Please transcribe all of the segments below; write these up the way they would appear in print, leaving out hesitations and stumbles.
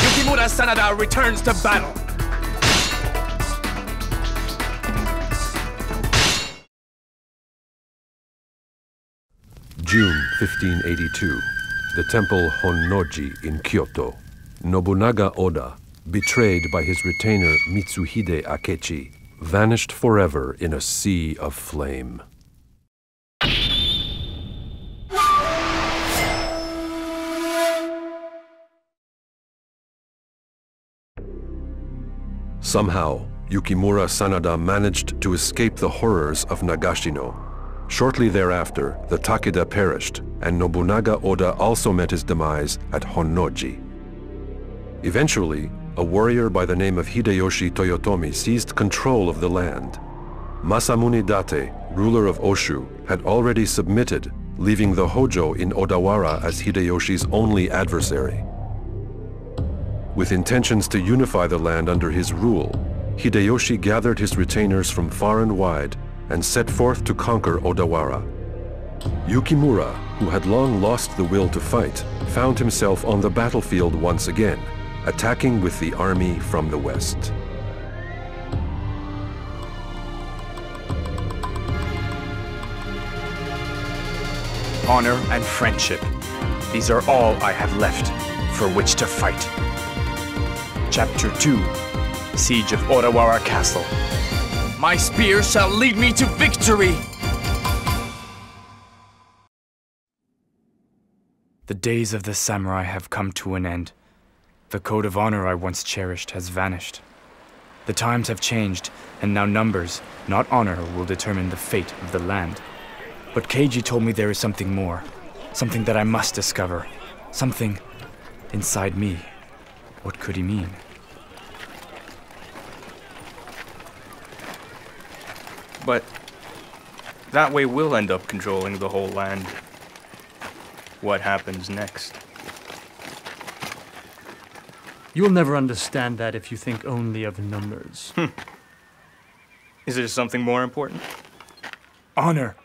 Yukimura Sanada returns to battle. June 1582, the temple Honnoji in Kyoto. Nobunaga Oda, betrayed by his retainer Mitsuhide Akechi, vanished forever in a sea of flame. Somehow, Yukimura Sanada managed to escape the horrors of Nagashino. Shortly thereafter, the Takeda perished, and Nobunaga Oda also met his demise at Honnoji. Eventually, a warrior by the name of Hideyoshi Toyotomi seized control of the land. Masamune Date, ruler of Oshu, had already submitted, leaving the Hojo in Odawara as Hideyoshi's only adversary. With intentions to unify the land under his rule, Hideyoshi gathered his retainers from far and wide and set forth to conquer Odawara. Yukimura, who had long lost the will to fight, found himself on the battlefield once again, attacking with the army from the west. Honor and friendship. These are all I have left for which to fight. Chapter 2, Siege of Odawara Castle. My spear shall lead me to victory! The days of the samurai have come to an end. The code of honor I once cherished has vanished. The times have changed, and now numbers, not honor, will determine the fate of the land. But Keiji told me there is something more. Something that I must discover. Something inside me. What could he mean? But that way we'll end up controlling the whole land. What happens next? You'll never understand that if you think only of numbers. Is there something more important? Honor!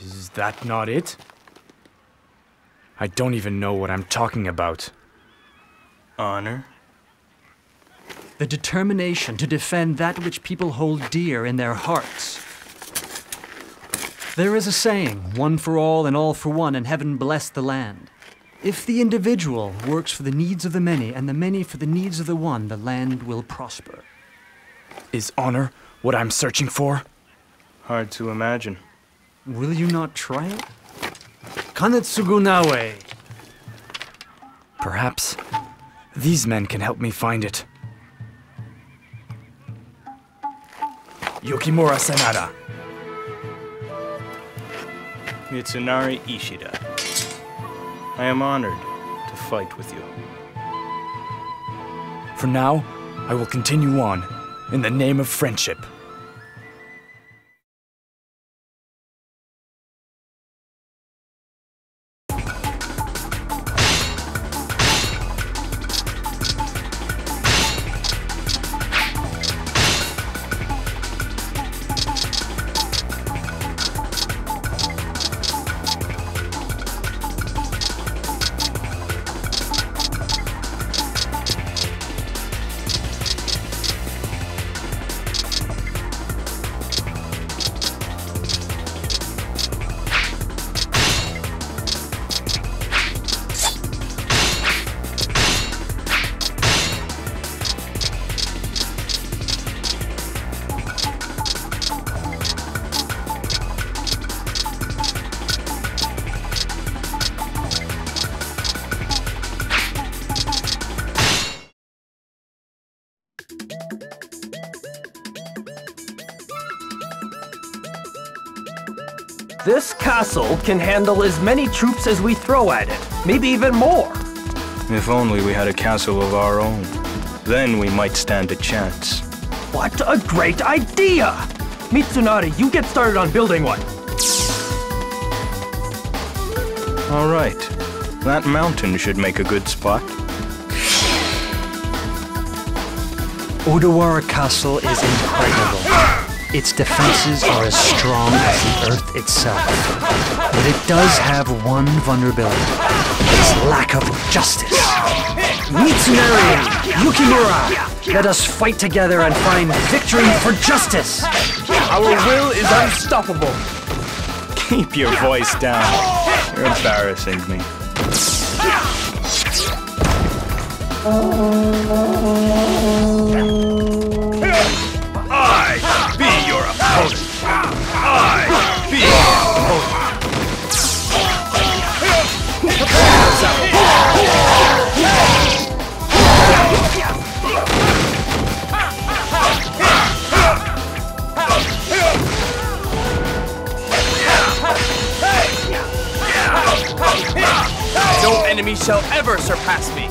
Is that not it? I don't even know what I'm talking about. Honor? The determination to defend that which people hold dear in their hearts. There is a saying, one for all and all for one, and heaven bless the land. If the individual works for the needs of the many, and the many for the needs of the one, the land will prosper. Is honor what I'm searching for? Hard to imagine. Will you not try it? Kanetsugu Naoe! Perhaps these men can help me find it. Yukimura Sanada. Mitsunari Ishida. I am honored to fight with you. For now, I will continue on, in the name of friendship. This castle can handle as many troops as we throw at it, maybe even more. If only we had a castle of our own, then we might stand a chance. What a great idea! Mitsunari, you get started on building one. All right. That mountain should make a good spot. Odawara Castle is impregnable. Its defenses are as strong as the earth itself. But it does have one vulnerability. Its lack of justice. Mitsunari! Yukimura! Let us fight together and find victory for justice! Our will is unstoppable! Keep your voice down. You're embarrassing me. I be your opponent. I be your opponent. No enemy shall ever surpass me.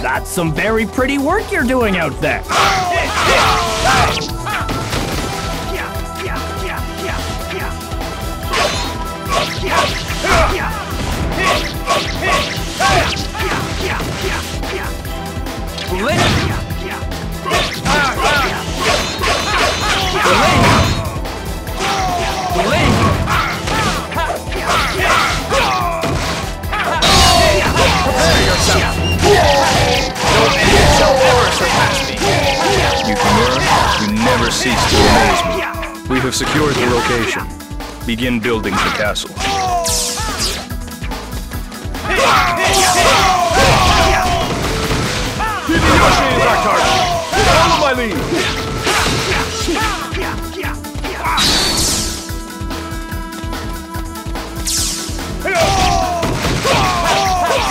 That's some very pretty work you're doing out there. Never cease to amaze me. We have secured the location. Begin building the castle. Hideyoshi is our target. Follow my lead.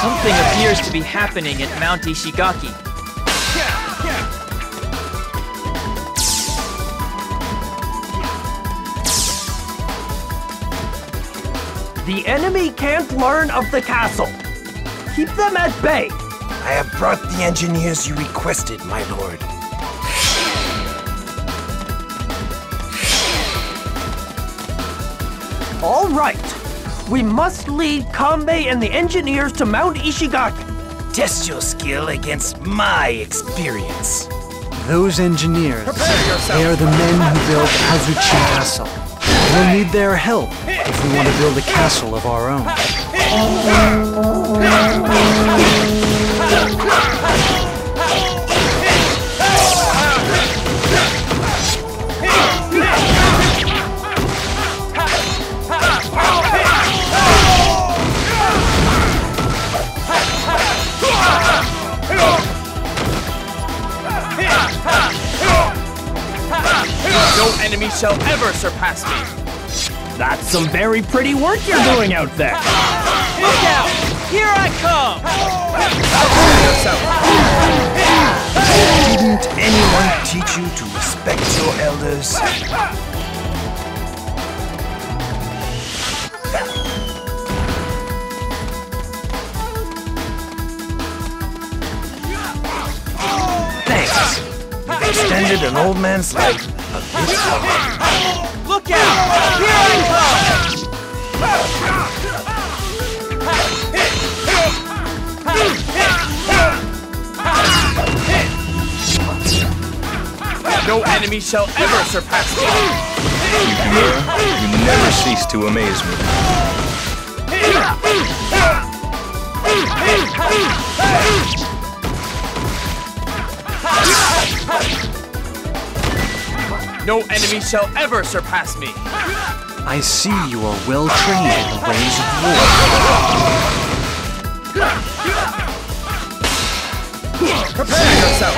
Something appears to be happening at Mount Ishigaki. The enemy can't learn of the castle. Keep them at bay. I have brought the engineers you requested, my lord. All right. We must lead Kanbei and the engineers to Mount Ishigaki. Test your skill against my experience. Those engineers, they are the men who built Azuchi Castle. We'll need their help if we want to build a castle of our own. No enemy shall ever surpass me. That's some very pretty work you're doing out there. Look out! Here I come! Didn't anyone teach you to respect your elders? Thanks. You've extended an old man's life a bit longer. Look out! Here I come! No enemy shall ever surpass me! You never cease to amaze me. No enemy shall ever surpass me! I see you are well trained in the ways of war. Prepare yourself!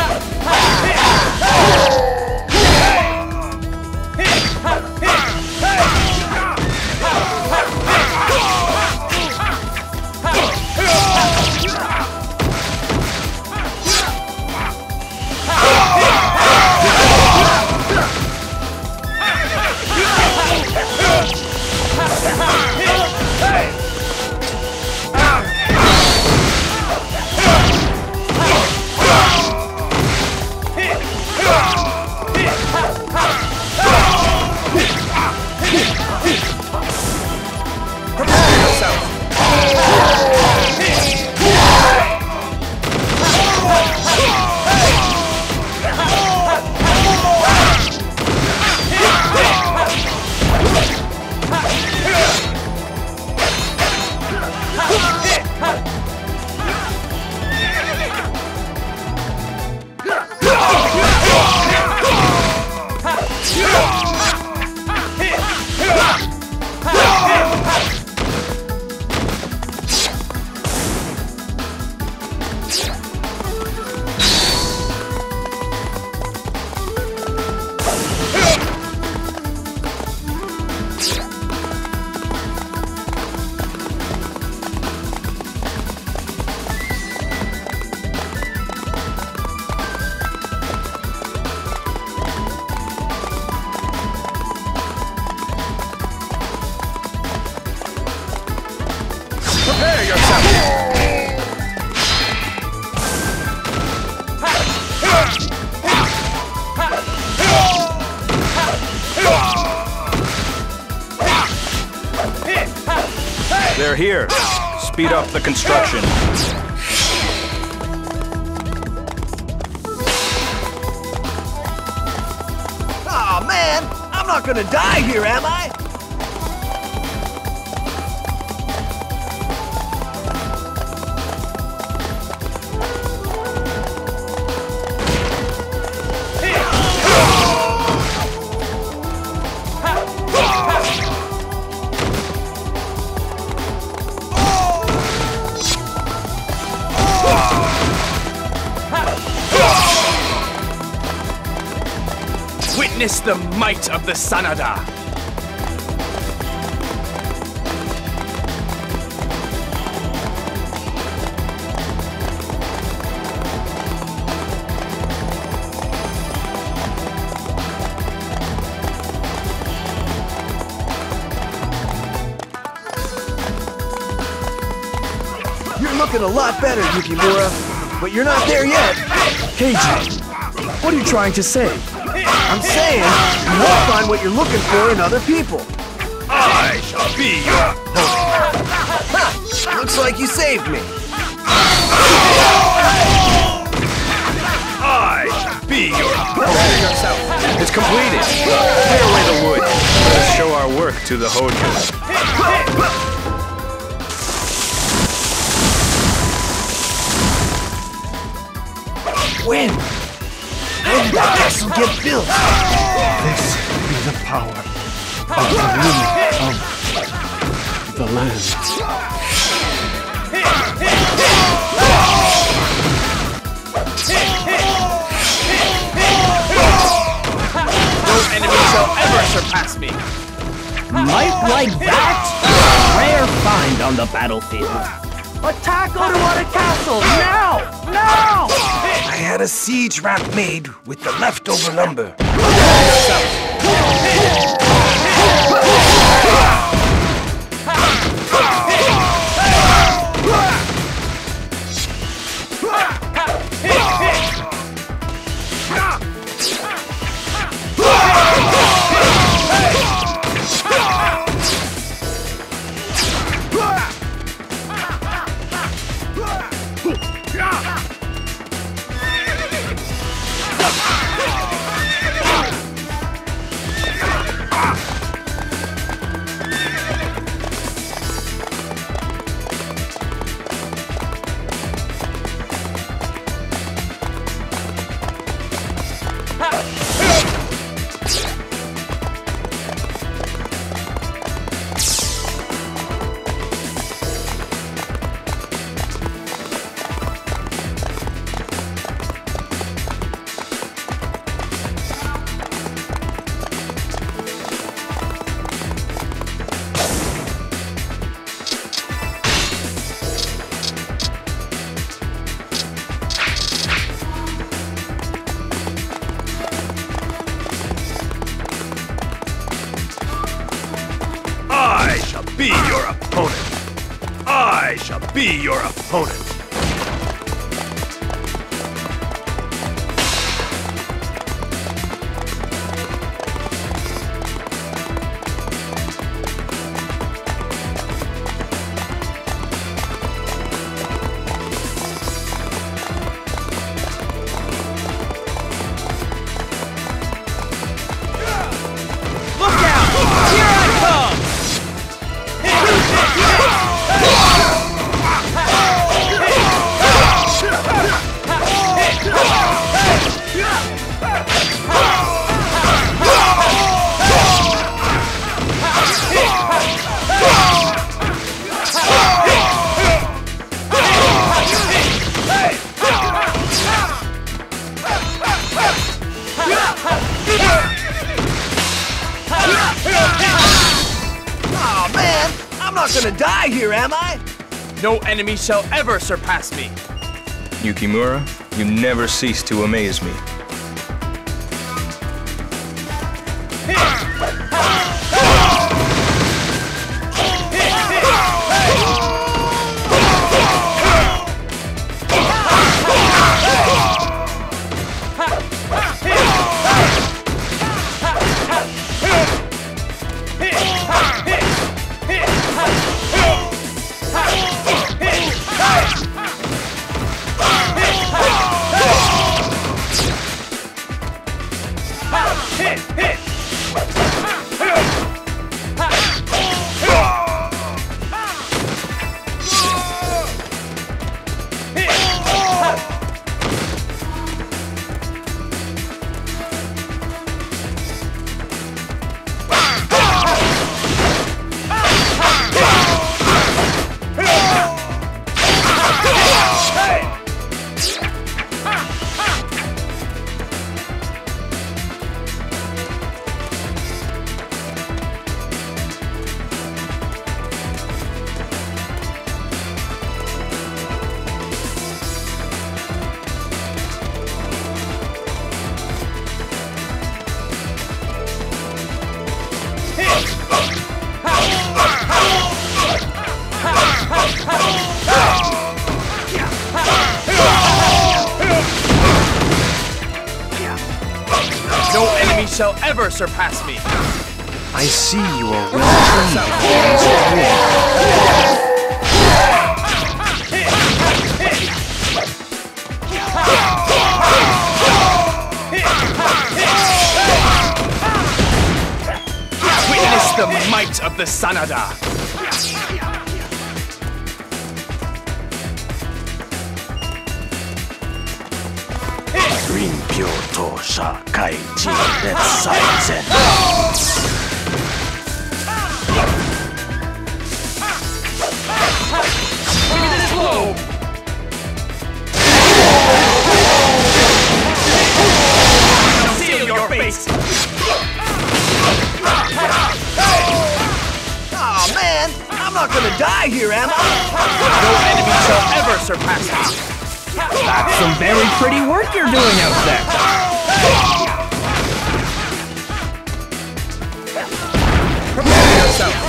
They're here. Speed up the construction. Aw, man! I'm not gonna die here, am I? Witness the might of the Sanada! You're looking a lot better, Yukimura, but you're not there yet! Keiji, what are you trying to say? I'm saying, you won't find what you're looking for in other people. I shall be your host. Looks like you saved me. I shall be your host. It's completed. Clear away the wood. Let's show our work to the Hojo. When? When will this get built? This is the power of the women of the land. No enemy shall ever surpass me. Might like that? Rare find on the battlefield. Attack Odawara Castle! Now! Now! I had a siege ramp made with the leftover lumber. not gonna die here, am I? No enemy shall ever surpass me. Yukimura, you never cease to amaze me. Shall ever surpass me. I see you are well trained. Witness the might of the Sanada. Keiji, that's Saizen. Give me this blow! Seal your face! Aw, man, I'm not gonna die here, am I? No enemy shall ever surpass me. That's some very pretty work you're doing out there. Prepare yourself!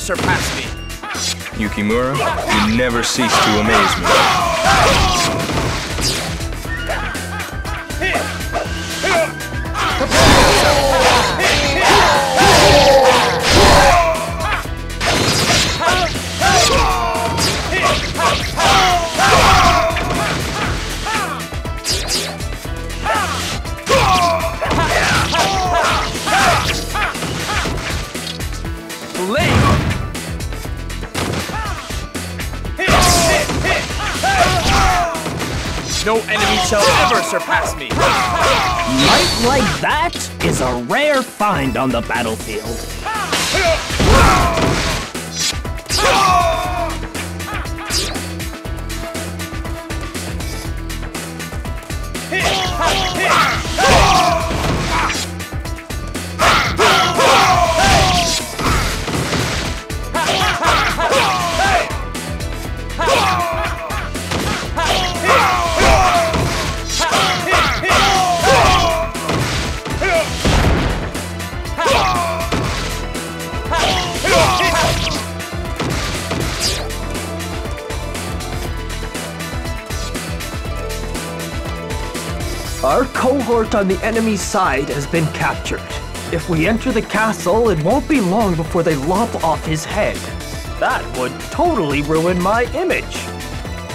Surpass me. Yukimura, you never cease to amaze me. No enemy shall ever surpass me. Might like that is a rare find on the battlefield. cohort on the enemy side has been captured. If we enter the castle, it won't be long before they lop off his head. That would totally ruin my image.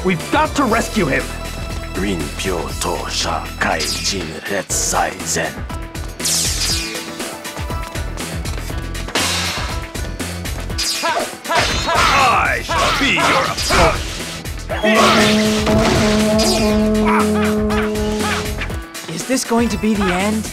We've got to rescue him. Rinpyo Tosha Kaijin Retsai Zen. I shall be your opponent. Is this going to be the end?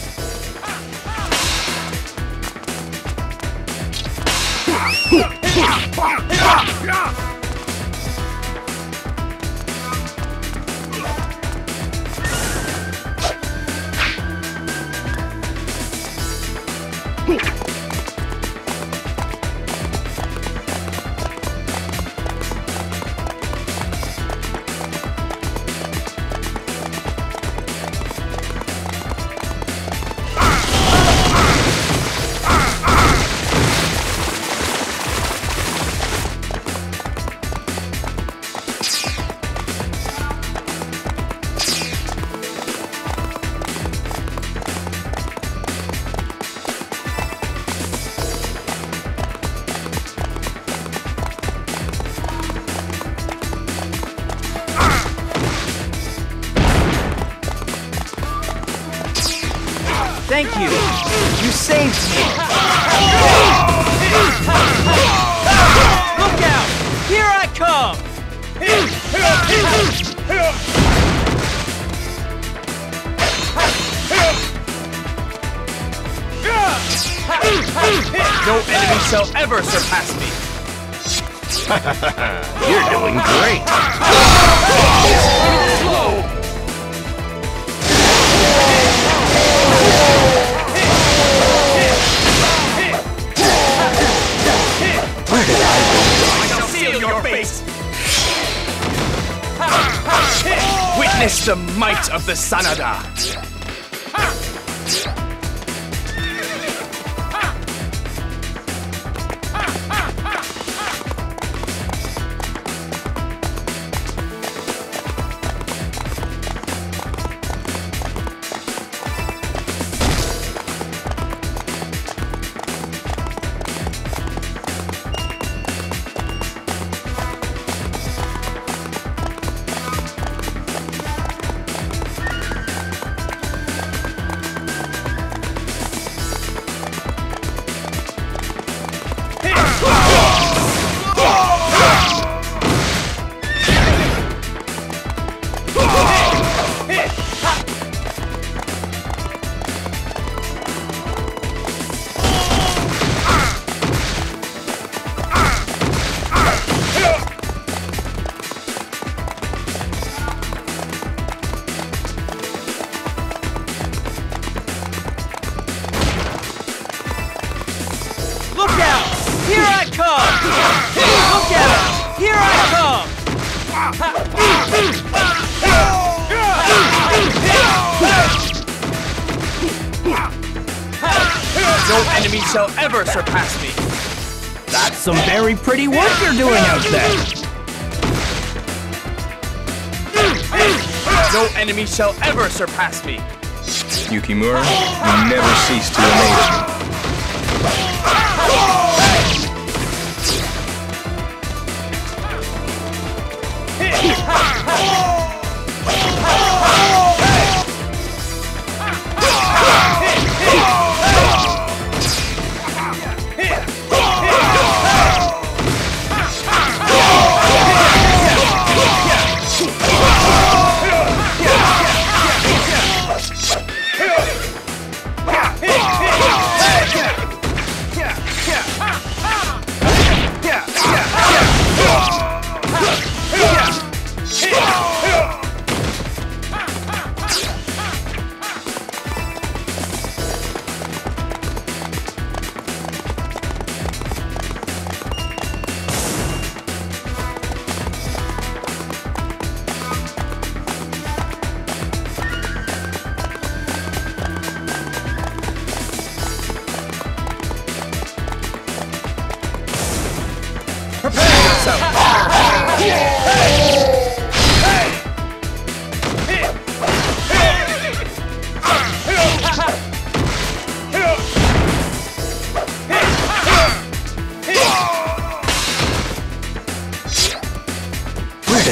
Thank you! You saved me! Look out! Here I come! No enemy shall ever surpass me! You're doing great! Whoa. Where did I go? I shall seal your face! Witness the might of the Sanada! Shall ever surpass me. That's some very pretty work you're doing out there. No enemy shall ever surpass me. Yukimura, you never cease to amaze me.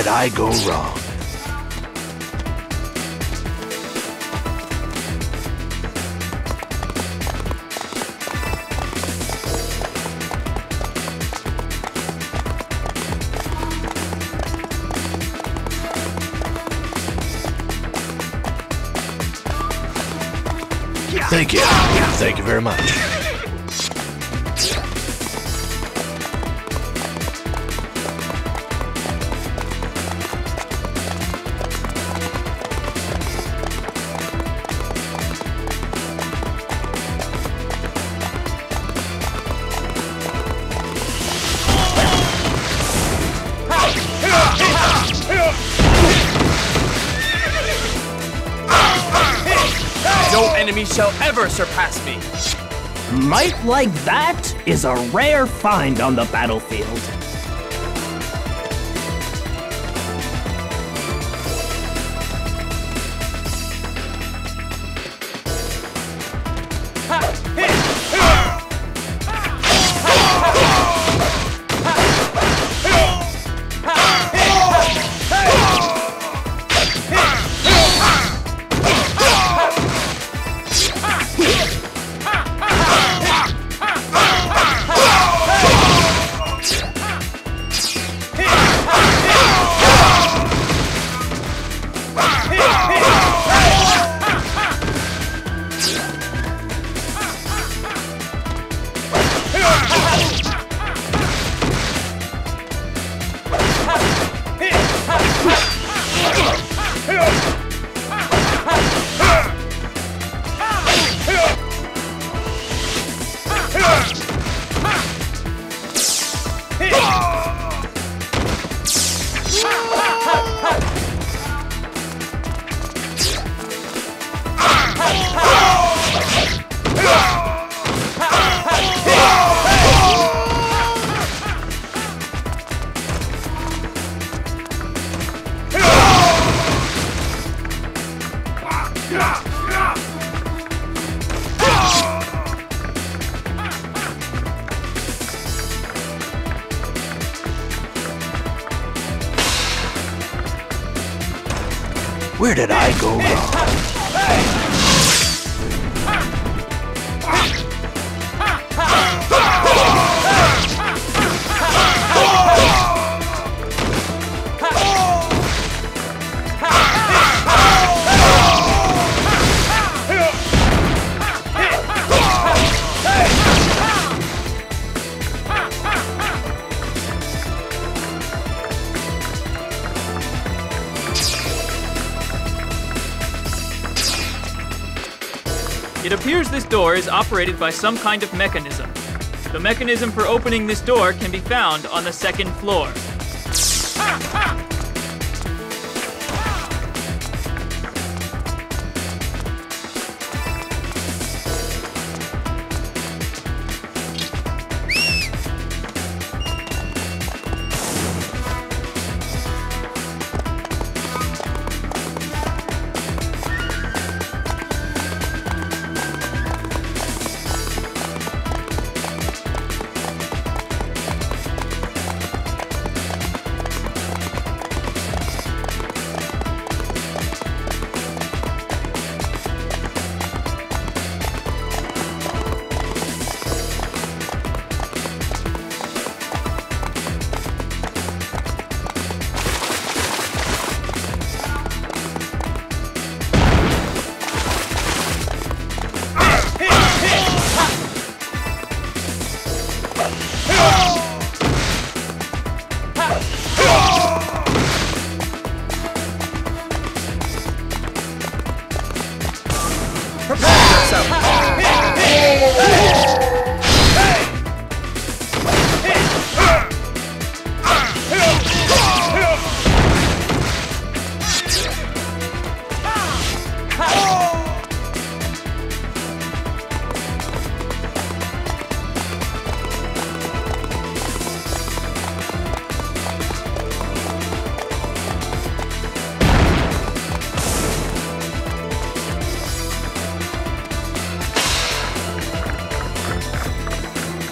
did I go wrong? Thank you. Thank you very much. Shall ever surpass me. Might like that is a rare find on the battlefield. Where did I go wrong? This door is operated by some kind of mechanism. The mechanism for opening this door can be found on the second floor.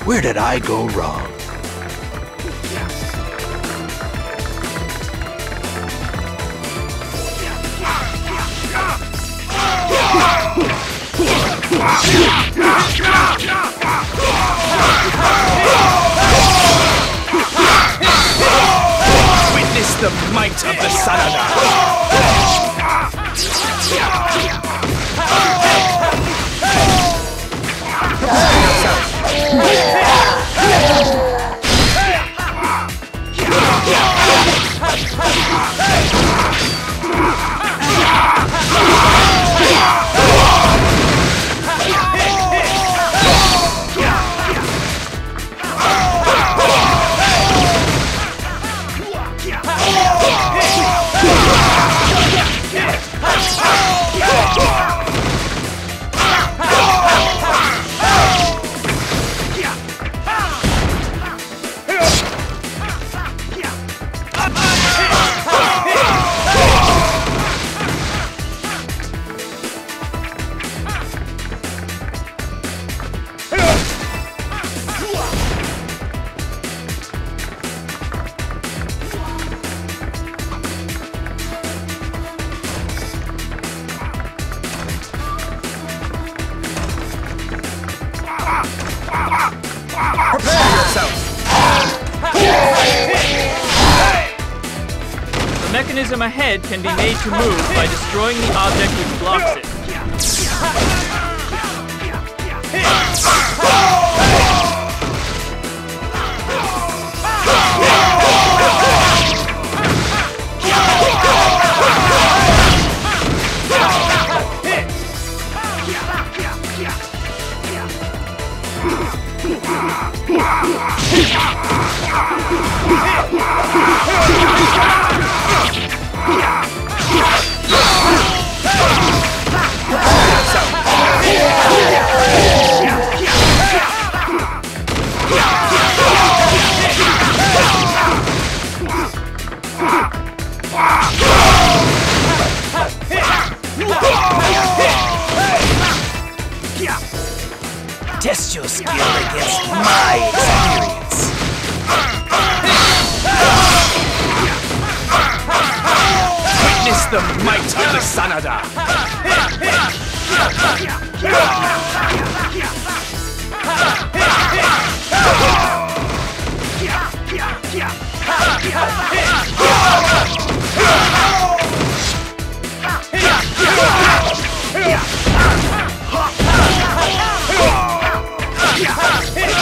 Where did I go wrong? Witness the might of the Sanada. The head can be made to move by destroying the object which blocks it. Test your skill against my experience. Witness the might of the Sanada.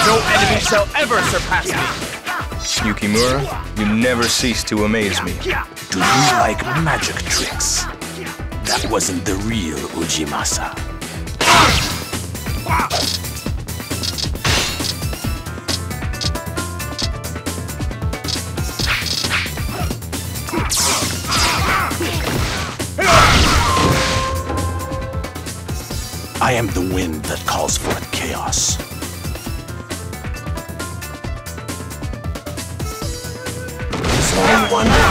No enemy shall ever surpass me. Yukimura, you never cease to amaze me. Do you like magic tricks? That wasn't the real Ujimasa. I am the wind that calls forth chaos. No wonder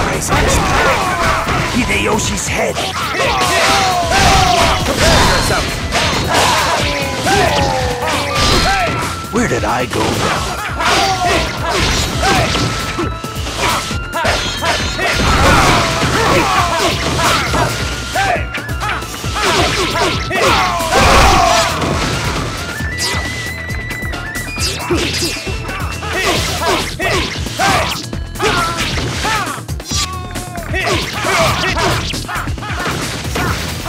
Hideyoshi's head. Where did I go wrong?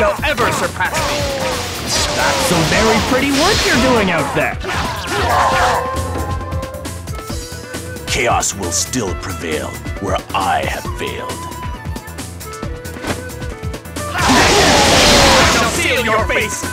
Shall ever surpass me. That's a very pretty work you're doing out there. Chaos will still prevail where I have failed. I shall seal your face.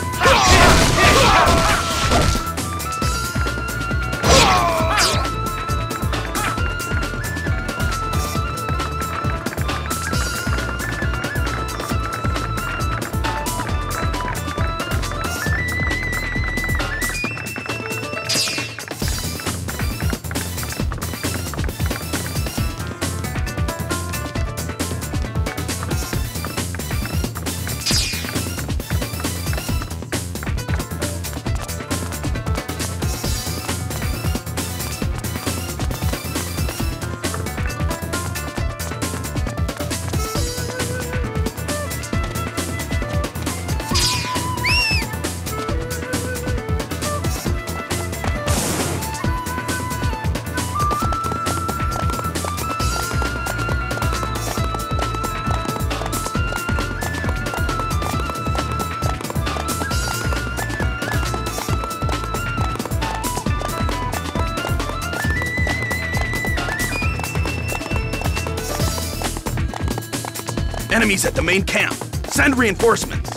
enemies at the main camp. Send reinforcements.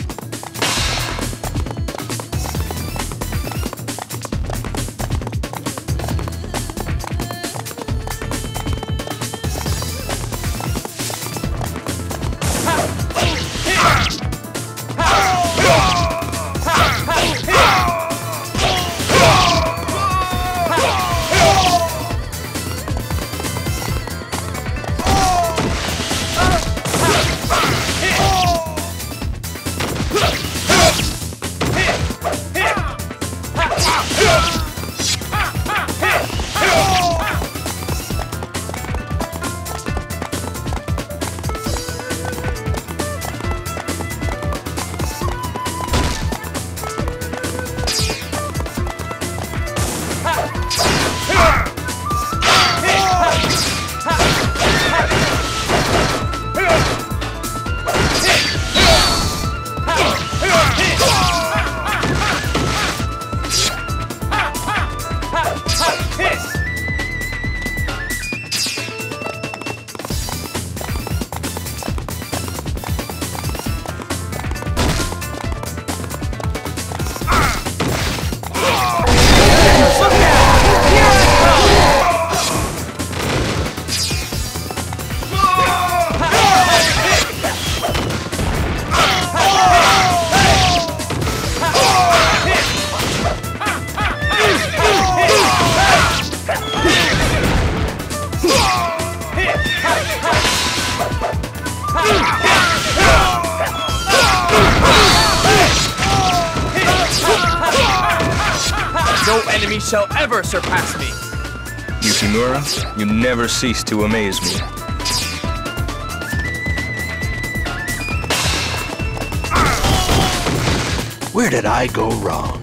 Shall ever surpass me. Yukimura, you never cease to amaze me. Where did I go wrong?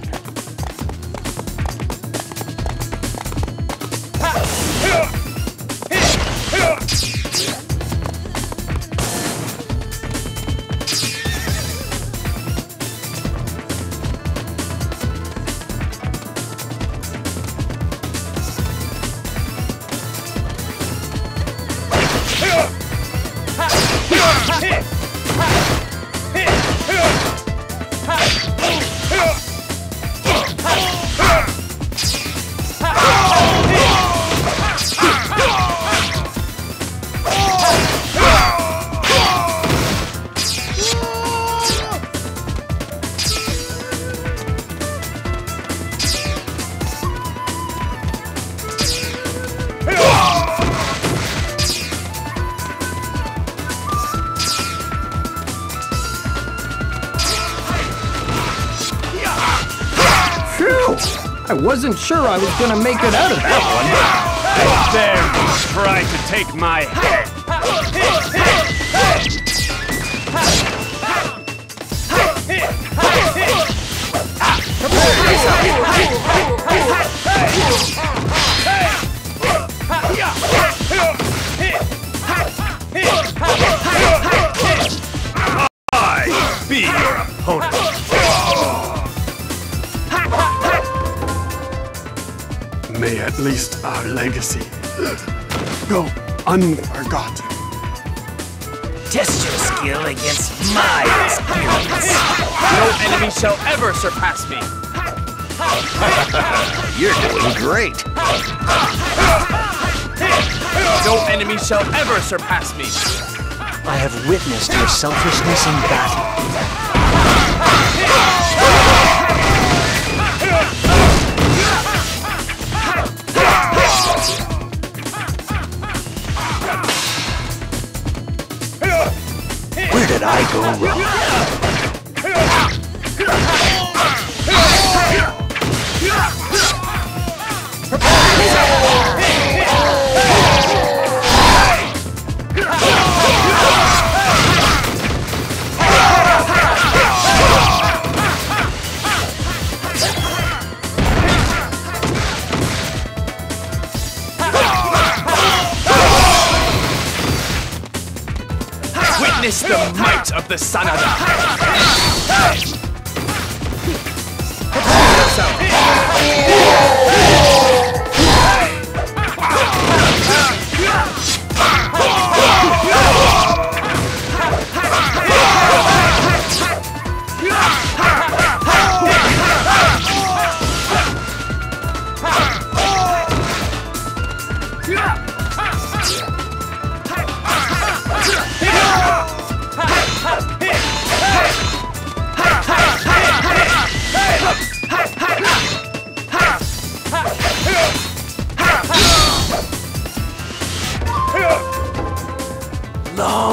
Wasn't sure I was gonna make it out of that one. They dare try to take my head. I be your opponent. May at least our legacy go unforgotten. Test your skill against my experience. No enemy shall ever surpass me. You're doing great. No enemy shall ever surpass me. I have witnessed your selfishness in battle. Where did I go wrong? Witness the might of the Sanada.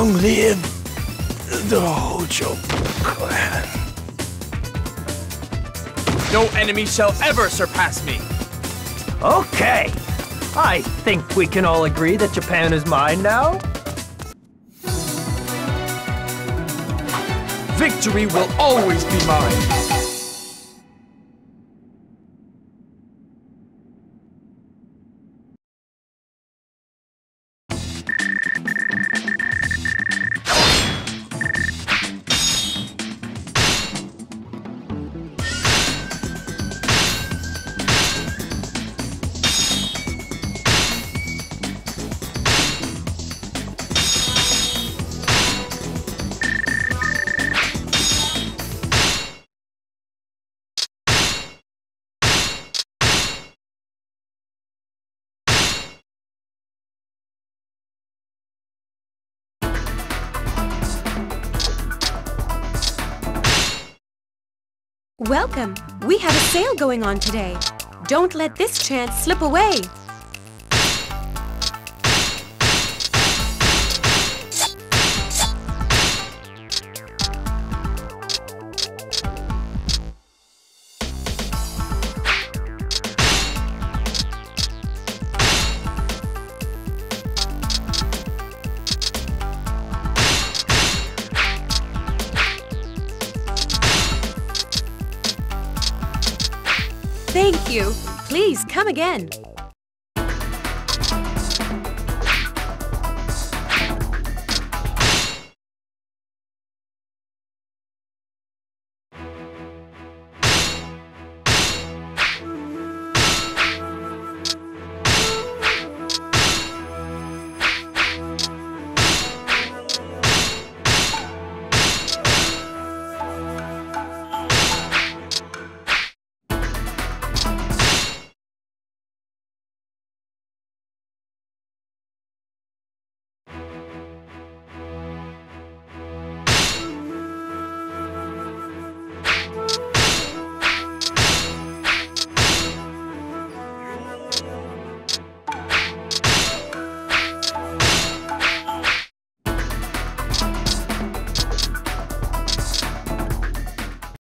Long live the Hojo clan. No enemy shall ever surpass me. Okay. I think we can all agree that Japan is mine now. Victory will always be mine. Welcome! We have a sale going on today. Don't let this chance slip away. Thank you. Please come again.